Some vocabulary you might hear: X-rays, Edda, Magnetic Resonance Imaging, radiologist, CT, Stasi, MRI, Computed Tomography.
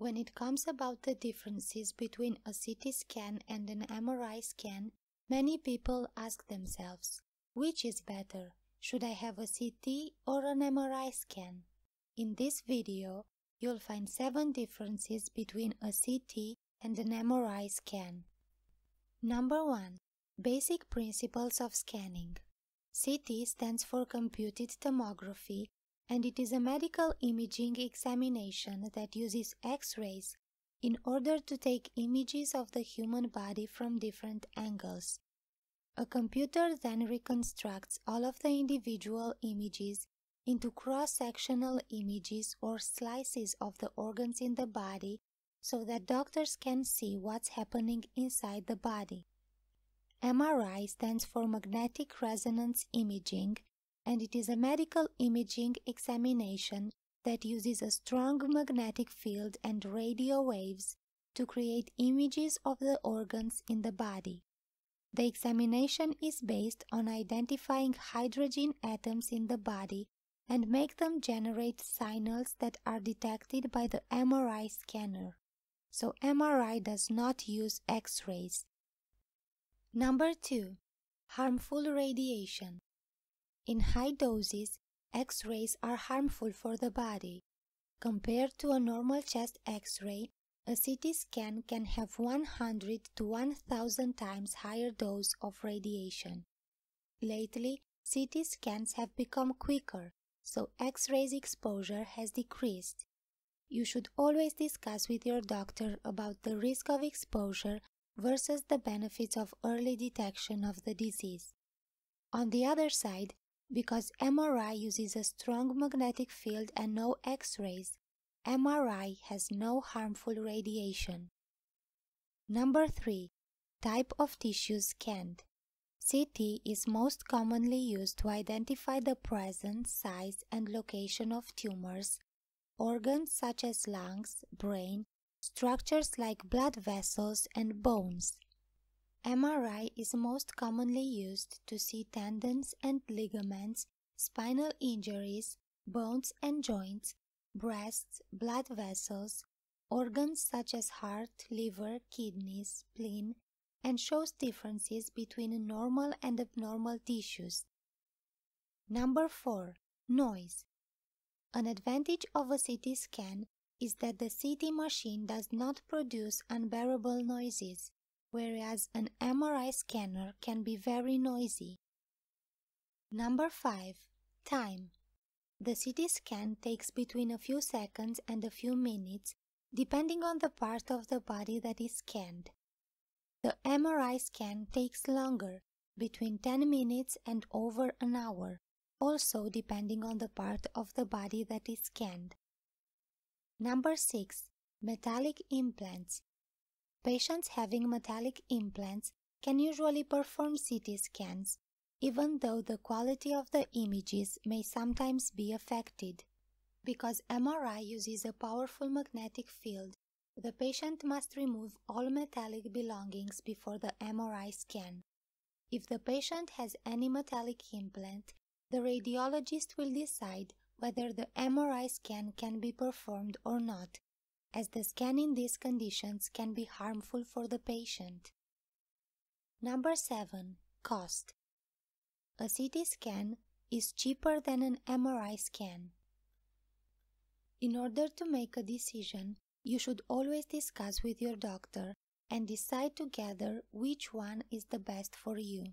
When it comes about the differences between a CT scan and an MRI scan, many people ask themselves, which is better? Should I have a CT or an MRI scan? In this video, you'll find 7 differences between a CT and an MRI scan. Number 1. Basic principles of scanning. CT stands for Computed Tomography, and it is a medical imaging examination that uses X-rays in order to take images of the human body from different angles. A computer then reconstructs all of the individual images into cross-sectional images or slices of the organs in the body so that doctors can see what's happening inside the body. MRI stands for Magnetic Resonance Imaging, and it is a medical imaging examination that uses a strong magnetic field and radio waves to create images of the organs in the body. The examination is based on identifying hydrogen atoms in the body and make them generate signals that are detected by the MRI scanner. So MRI does not use X-rays. Number 2. Harmful radiation. In high doses, X-rays are harmful for the body. Compared to a normal chest X-ray, a CT scan can have 100 to 1,000 times higher dose of radiation. Lately, CT scans have become quicker, so X-rays exposure has decreased. You should always discuss with your doctor about the risk of exposure versus the benefits of early detection of the disease. On the other side, because MRI uses a strong magnetic field and no X-rays, MRI has no harmful radiation. Number 3. Type of tissue scanned. CT is most commonly used to identify the presence, size, and location of tumors, organs such as lungs, brain, structures like blood vessels, and bones. MRI is most commonly used to see tendons and ligaments, spinal injuries, bones and joints, breasts, blood vessels, organs such as heart, liver, kidneys, spleen, and shows differences between normal and abnormal tissues. Number 4. Noise. An advantage of a CT scan is that the CT machine does not produce unbearable noises, whereas an MRI scanner can be very noisy. Number 5. Time. The CT scan takes between a few seconds and a few minutes, depending on the part of the body that is scanned. The MRI scan takes longer, between 10 minutes and over an hour, also depending on the part of the body that is scanned. Number 6. Metallic implants. Patients having metallic implants can usually perform CT scans, even though the quality of the images may sometimes be affected. Because MRI uses a powerful magnetic field, the patient must remove all metallic belongings before the MRI scan. If the patient has any metallic implant, the radiologist will decide whether the MRI scan can be performed or not, as the scan in these conditions can be harmful for the patient. Number 7. Cost. A CT scan is cheaper than an MRI scan. In order to make a decision, you should always discuss with your doctor and decide together which one is the best for you.